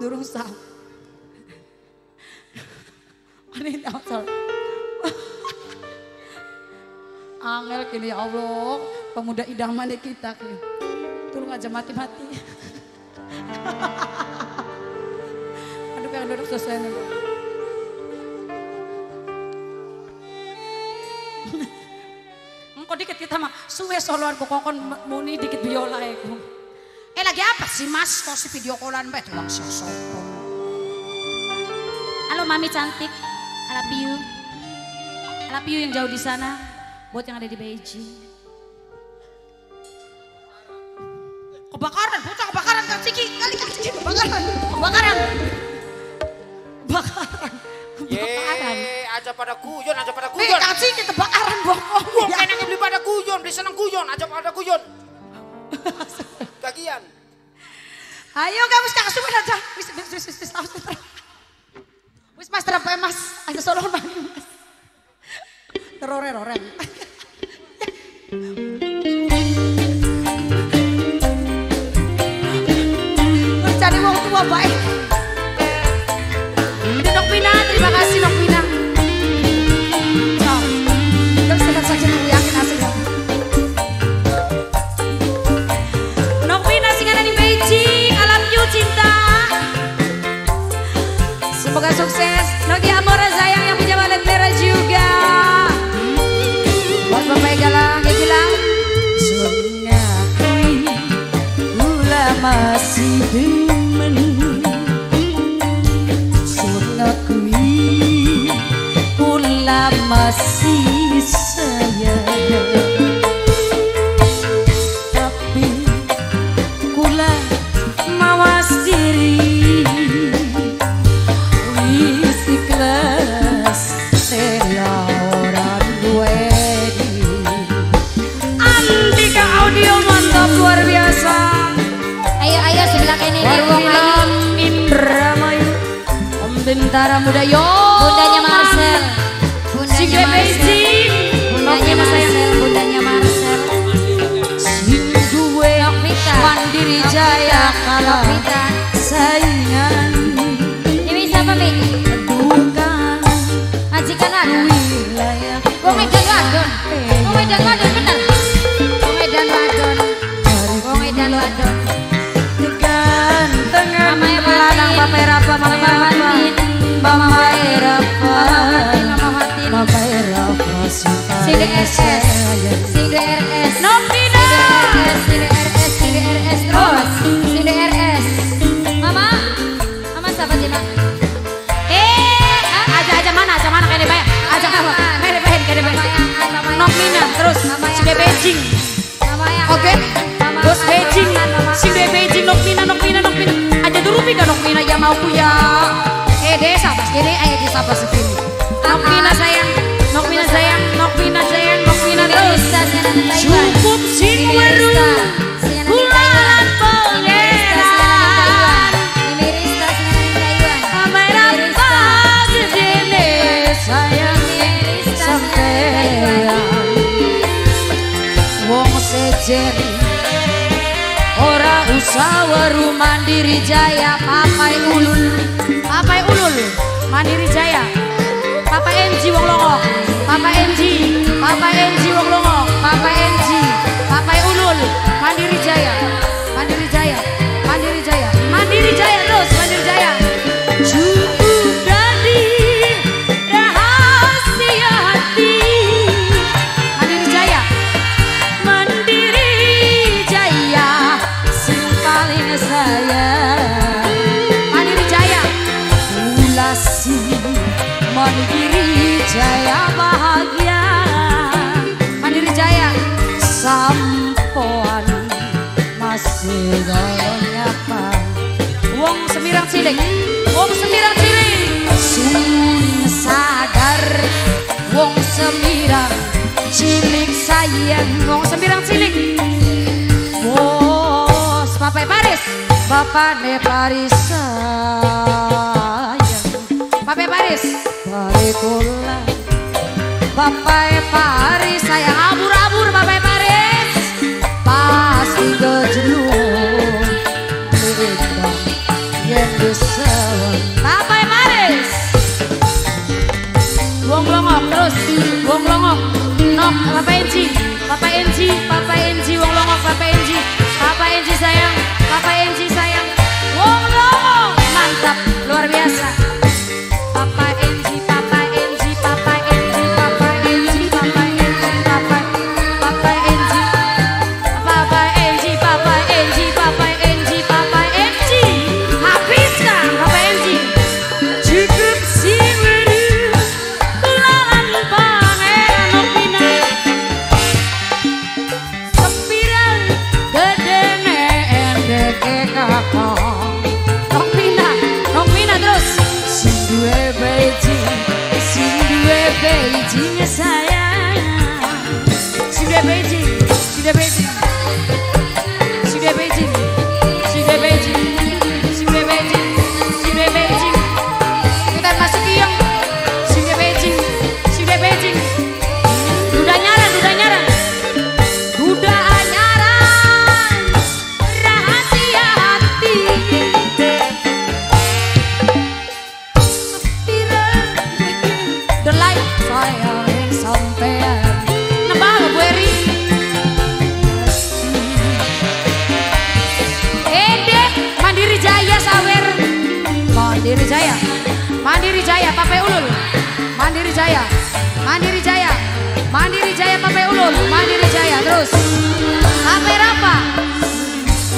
durung sah. Wanita asal. Angel kini ya Allah, pemuda idaman kita kini. Tulung aja mati-mati. Aduh kan duduk selesai nih. Engkau dikit kita mah suwe soloan pokokon muni dikit biola aku. Eh lagi apa sih mas? Kok si video callan bet uang sosok. Halo mami cantik, I love you. I love you yang jauh di sana, buat yang ada di Beijing. Kebakaran, bocah kebakaran kan Siki, kali kebakaran. Ye, aja pada kuyon. Nih kasih kita bakaran bokong. Wong enak beli pada kuyon, beli seneng kuyon, aja pada kuyon. Bagian. Ayo kamu sekarang sudah aja. Wis mas terapai mas, aja solo bang. Teroreng. Mencari wong tua baik. Terima kasih Nok Wina. Kita sedang saja aku yakin hasilnya. Nok Wina singgah di Beijing, alam you cinta. Semoga sukses. Nokia Amora sayang yang punya balad merah juga. Buat bapak galang, ya bilang. Sungai pula masih demen. Masih sayang, tapi kula mawas diri. Wis ikhlas selaoran wedi. Andika audio mantap luar biasa. Ayo sebelah ini nih wong Indramayu Om Bintara Muda yo. Bundanya Marcel. Bundanya Marcel, bundanya Marcel. Sing duwe Mandiri Jaya kalah saingan. Ini siapa Mi? Bukan Haji Kanan. Wilayah Wong Medan Wadon bener. Wong Medan Wadon. Degan tengah melanang pamer apa mamatin CDRS Nopina CDRS terus CDRS Mama siapa sih Mak? Aja mana kayaknya banyak. Aja apa? Kayaknya banyak Nopina terus CDRS Beijing. Oke bos Beijing CDRS Beijing Nopina aja dulu pindah Nopina ya mau ku ya. Desa pas gini ayo desa pas gini Nopina sayang Nopina terus cukup sing weru kulalan pangeran pameran pas gini sayang sampeyan wong sejeri ora usah weru Mandiri Jaya papai ulul Mandiri Jaya Papa NG wong longok Papa NG Papa Ulul Mandiri Jaya terus Mandiri Jaya cukup dari rahasia hati Mandiri Jaya sing paling sayang Mandiri Jaya ulasi Mandiri Jaya bahagia Mandiri Jaya sampoan masih nyapa Wong semirang cilik sun sadar wong semirang cilik sayang bos Bapak ne Paris sayang Bapak Paris Parikola, Bapak Paris saya abur-abur Bapak Paris pasti gejluk. sayang, Papa MC sayang. Wong Lomong, mantap, luar biasa. Papa MC, Papa MC, Papa MC, Papa MC, Papa MC, Papa, Papa MC, Papa MC, Papa MC, Papa MC, Papa MC. Habiskan Papa MC. Cukup sih berdua, lawan pangeran opini. Kepiran gedene endeke kakak. Beijinho sayang, sudah beijing, sudah beijing, sudah beijing, sudah beijing, sudah beijing, sudah beijing. Kita masuk yang sudah beijing, sudah beijing. Duda nyaran, duda nyaran, duda nyaran. Rahasia hati. Mandiri Jaya, Mandiri Jaya, Papai Ulul, Mandiri Jaya, Mandiri Jaya, Mandiri Jaya, Papai Ulul, Mandiri Jaya, terus. Papai Rapa,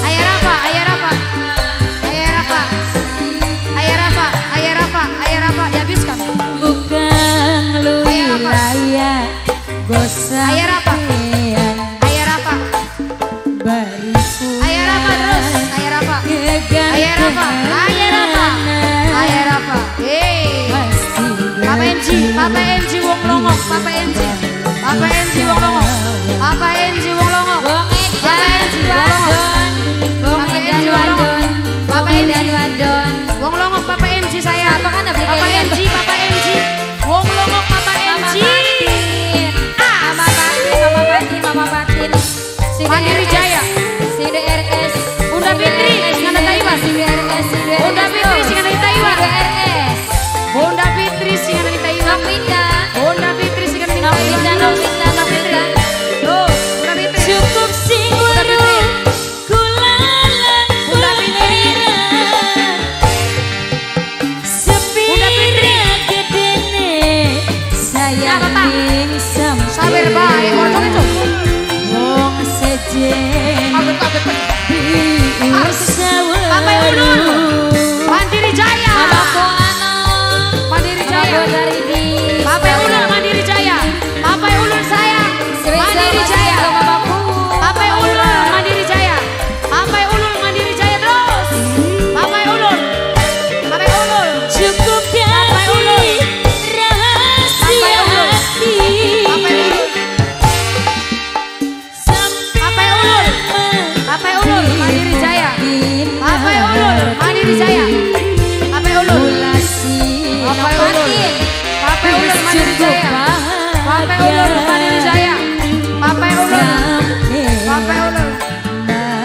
Ayah Rapa, Ayah Rapa, Ayah Rapa, Ayah Rapa, Ayah Rapa, Ayah Rapa, dihabiskan. Bukan lu layak gosok. Ayah Rapa, Ayah Rapa, Ayah Rapa, terus. Ayah Rapa, Ayah Rapa, Ayah Rapa. Papa MC wong longok, Papa MC, Papa MC wong longok, Papa MC wong longok, Papa MC wong longok, Papa MC wong longok, Papa MC wong longok, Papa MC saya, Papa MC wong longok, Papa MC. Mama Patin, Mama Patin, Mama Patin, Mandiri Jaya, CDRS, Bunda Fitri, Singanda Taiwan, CDRS, Bunda Fitri, Singanda Taiwan, CDRS, Bunda Fitri, Singanda Taiwan. Bunda Fitri sih kan minta cukup sih kulalan Bunda Fitri sepira gedene sayang sabar baik orang itu wong sejen harus apa yang dulu Mandiri Jaya Mandiri Jaya Papai Ulul, Mandiri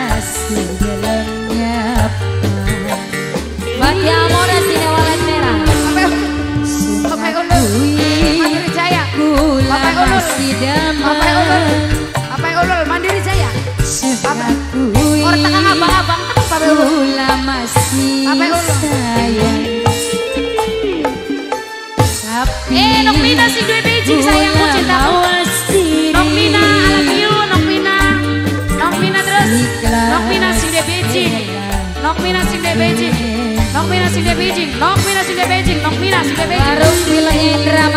Jaya,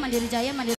Mandiri Jaya, Mandiri